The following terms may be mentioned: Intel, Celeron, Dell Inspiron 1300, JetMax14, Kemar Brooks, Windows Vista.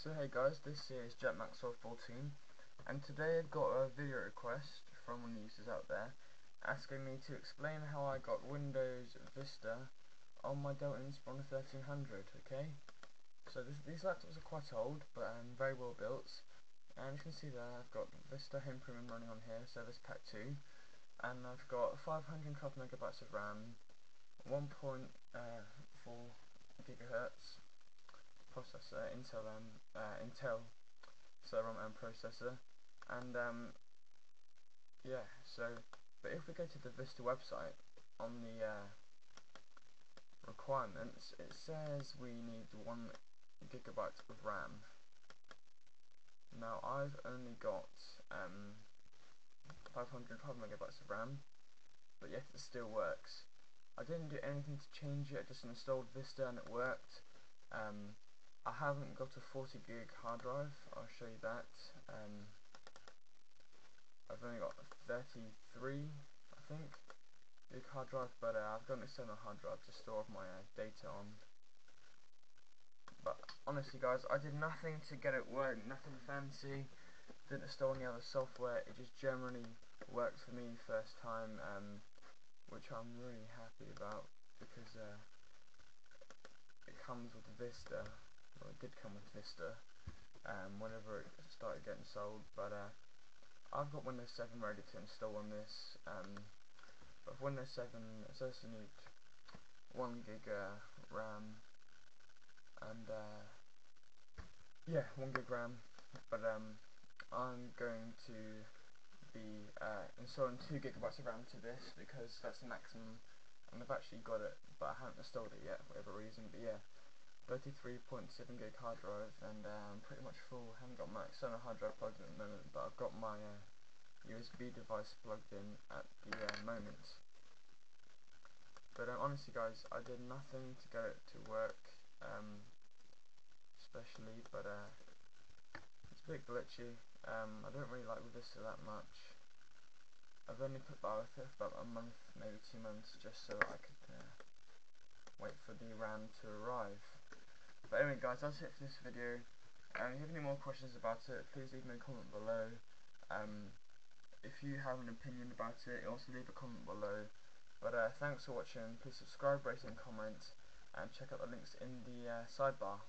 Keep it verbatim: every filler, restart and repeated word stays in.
So hey guys, this here is JetMax fourteen, and today I've got a video request from one of the users out there asking me to explain how I got Windows Vista on my Dell Inspiron thirteen hundred, okay? So this, these laptops are quite old, but um, very well built, and you can see there I've got Vista Home Premium running on here, so this pack two, and I've got five hundred twelve megabytes of RAM, one point four gigahertz processor, Intel um, uh, Intel Celeron and processor, and um, yeah. So, but if we go to the Vista website, on the uh, requirements, it says we need one gigabyte of RAM. Now I've only got um, five hundred twelve megabytes of RAM, but yet it still works. I didn't do anything to change it. I just installed Vista and it worked. Um, I haven't got a forty gig hard drive, I'll show you that. um, I've only got thirty-three, I think, gig hard drive, but uh, I've got an external hard drive to store my uh, data on. But honestly guys, I did nothing to get it working, nothing fancy, didn't install any other software, it just generally worked for me first time, um, which I'm really happy about, because uh, it comes with Vista, well it did come with Vista, um, whenever it started getting sold, but uh, I've got Windows seven ready to install on this, um, but for Windows seven it says you need one gig uh, RAM, and uh, yeah, one gig RAM, but um, I'm going to be uh, installing two gigabytes of RAM to this, because that's the maximum. And I've actually got it, but I haven't installed it yet for whatever reason. But yeah, thirty-three point seven gig hard drive, and um, pretty much full. I haven't got my external hard drive plugged in at the moment, but I've got my uh, U S B device plugged in at the uh, moment. But um, honestly guys, I did nothing to get it to work, um, especially, but uh, it's a bit glitchy. um, I don't really like Vista that much. I've only put by with it for about a month, maybe two months, just so that I could uh, wait for the RAM to arrive. But anyway guys, that's it for this video. Um, if you have any more questions about it, please leave me a comment below. Um, if you have an opinion about it, also leave a comment below. But uh, thanks for watching, please subscribe, rate and comment, and check out the links in the uh, sidebar.